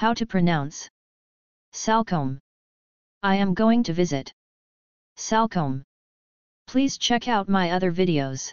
How to pronounce Salcombe. I am going to visit Salcombe. Please check out my other videos.